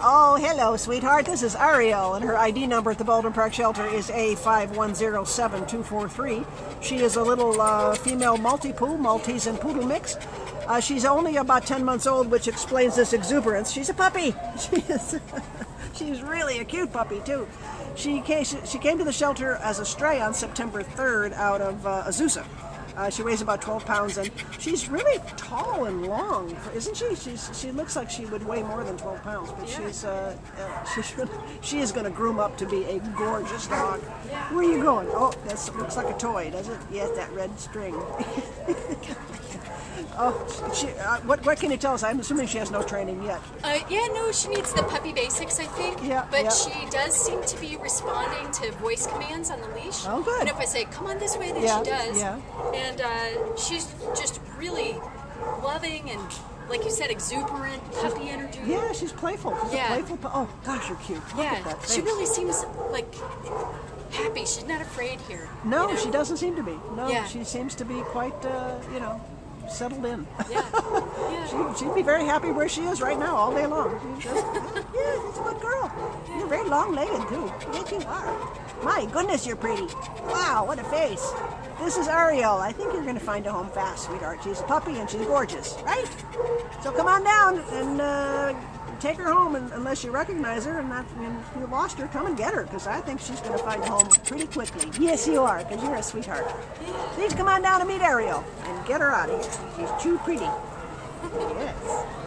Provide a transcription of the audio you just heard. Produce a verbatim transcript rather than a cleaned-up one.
Oh, hello, sweetheart. This is Ariel, and her I D number at the Baldwin Park Shelter is A five one zero seven two four three. She is a little uh, female Malti-poo, Maltese and poodle mix. Uh, she's only about ten months old, which explains this exuberance. She's a puppy. She is. She's really a cute puppy, too. She came, she came to the shelter as a stray on September third out of uh, Azusa. Uh, she weighs about twelve pounds, and she's really tall and long, isn't she? She's, she looks like she would weigh more than twelve pounds, but yeah. she's, uh, uh, she's really, she is going to groom up to be a gorgeous dog. Yeah. Where are you going? Oh, that looks like a toy, does it? Yes, that red string. Oh, she, uh, what, what can you tell us? I'm assuming she has no training yet. Uh, yeah, no, she needs the puppy basics, I think. Yeah, but yeah. She does seem to be responding to voice commands on the leash. Oh, good. And if I say, come on this way, then yeah, she does. Yeah. And uh, she's just really loving and, like you said, exuberant puppy energy. Yeah, she's playful. She's yeah. a playful. Oh, gosh, you're cute. Look yeah, at that. She really seems like... happy. She's not afraid here. No, you know? She doesn't seem to be. No, yeah. She seems to be quite, uh, you know... settled in. Yeah. Yeah. She, she'd be very happy where she is right now all day long. She's just, yeah, she's a good girl. You're very long-legged, too. Yes, you are. My goodness, you're pretty. Wow, what a face. This is Ariel. I think you're going to find a home fast, sweetheart. She's a puppy and she's gorgeous, right? So come on down and uh, take her home, and, unless you recognize her and, not, and you lost her, come and get her, because I think she's going to find a home pretty quickly. Yes, you are, because you're a sweetheart. Please come on down and meet Ariel and get her out of here. She's too pretty. Yes.